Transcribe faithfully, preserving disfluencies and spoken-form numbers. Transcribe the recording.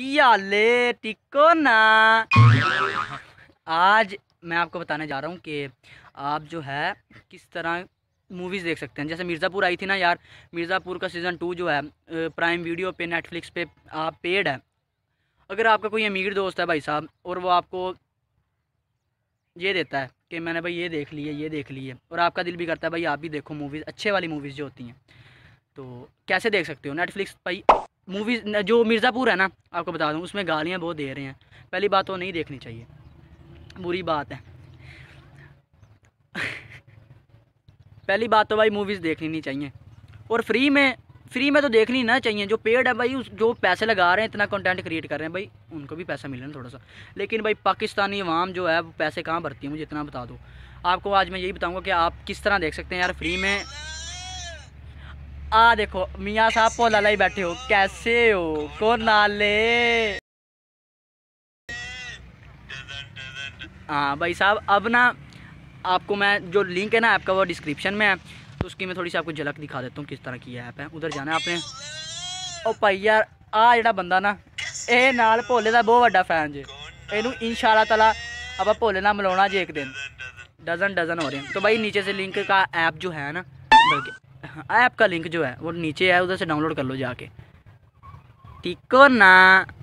किया ले टिको ना। आज मैं आपको बताने जा रहा हूँ कि आप जो है किस तरह मूवीज़ देख सकते हैं। जैसे मिर्ज़ापुर आई थी ना यार, मिर्ज़ापुर का सीज़न टू जो है प्राइम वीडियो पे नेटफ्लिक्स पे आप पेड है। अगर आपका कोई अमीर दोस्त है भाई साहब और वो आपको ये देता है कि मैंने भाई ये देख ली है ये देख ली है, और आपका दिल भी करता है भाई आप भी देखो मूवीज़, अच्छे वाली मूवीज़ जो होती हैं, तो कैसे देख सकते हो नेटफ्लिक्स भाई मूवीज़। जो मिर्ज़ापुर है ना, आपको बता दूँ उसमें गालियाँ बहुत दे रहे हैं। पहली बात तो नहीं देखनी चाहिए, बुरी बात है। पहली बात तो भाई मूवीज़ देखनी नहीं चाहिए, और फ्री में फ्री में तो देखनी ना चाहिए। जो पेड है भाई, उस जो पैसे लगा रहे हैं, इतना कंटेंट क्रिएट कर रहे हैं भाई, उनको भी पैसा मिल रहा है थोड़ा सा। लेकिन भाई पाकिस्तानी अवाम जो है वो पैसे कहाँ भरती है, मुझे इतना बता दो। आपको आज मैं यही बताऊँगा कि आप किस तरह देख सकते हैं यार फ्री में। आ देखो मियाँ साहब को लाला ही बैठे हो, कैसे हो को नाले। हाँ भाई साहब, अब ना आपको मैं जो लिंक है ना ऐप का वो डिस्क्रिप्शन में है, तो उसकी मैं थोड़ी सी आपको झलक दिखा देता हूँ किस तरह की ऐप है। उधर जाना आपने। ओ भाई यार आ जड़ा बंदा ना, ए नाल भोले का बहुत बड़ा फैन जे, एनू इंशाल्लाह तला अब भोले ना मिलाना जे एक दिन। डजन डजन हो रहे हैं। तो भाई नीचे से लिंक का ऐप जो है ना, ऐप का लिंक जो है वो नीचे है, उधर से डाउनलोड कर लो जाके, ठीक हो ना।